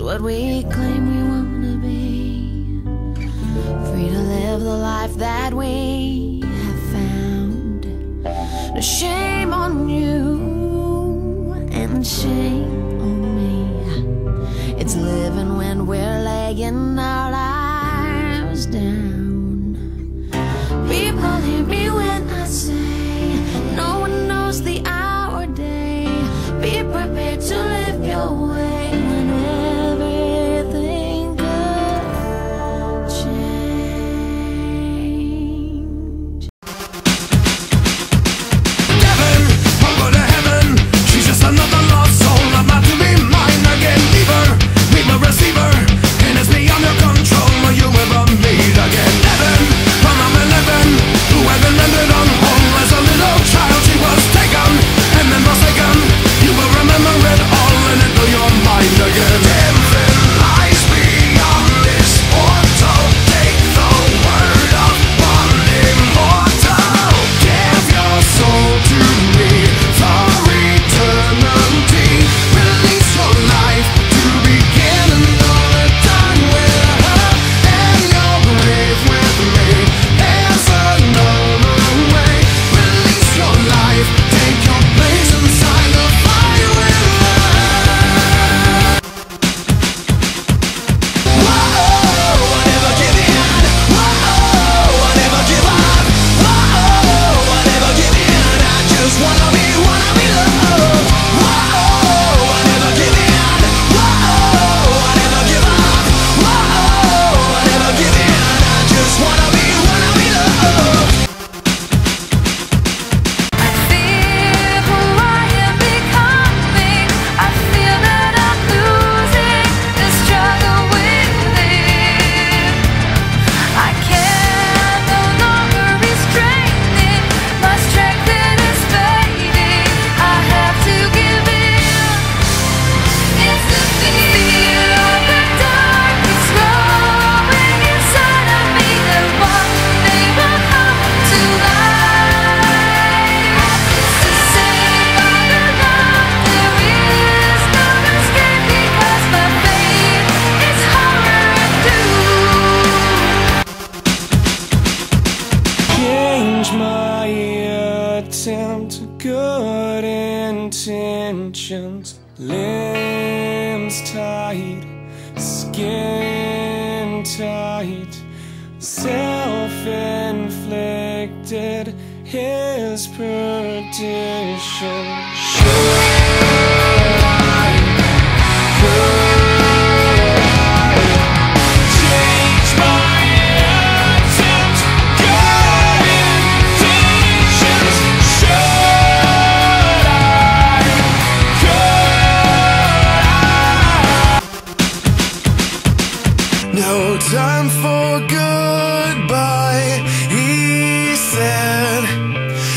What we claim we wanna be, free to live the life that we have found. No shame on you and shame on me. It's living when we're laying our lives down. People hear me when I say no one knows the hour or day. Be prepared to live your way. Attempt good intentions, limbs tight, skin tight, self-inflicted his perdition. No time for goodbye, he said,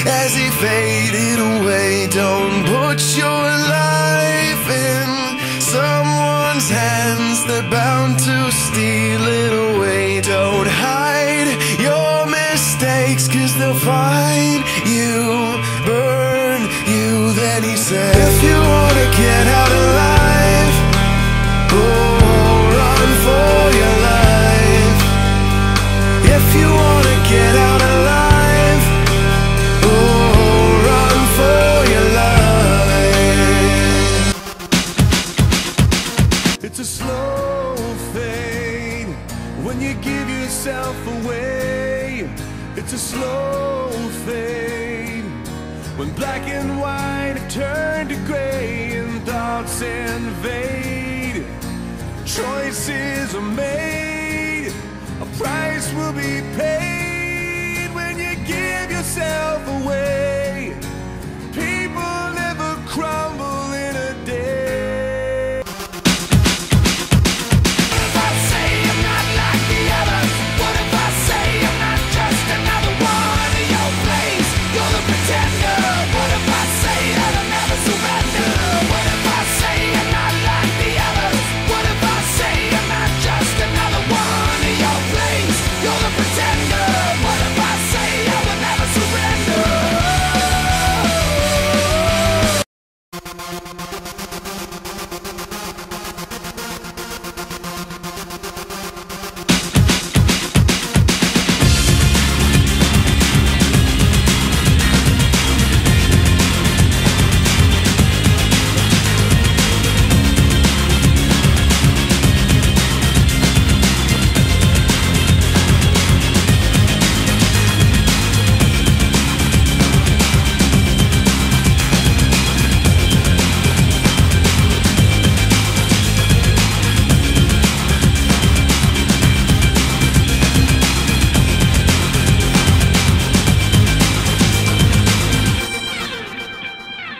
as he faded away. Don't put your life in someone's hands, they're bound to steal it away. Don't hide your mistakes, cause they'll find you, burn you. Then he said, if you wanna get out alive, run for away. It's a slow fade when black and white turn to gray. Hearts invaded, choices are made, a price will be paid when you give yourself away.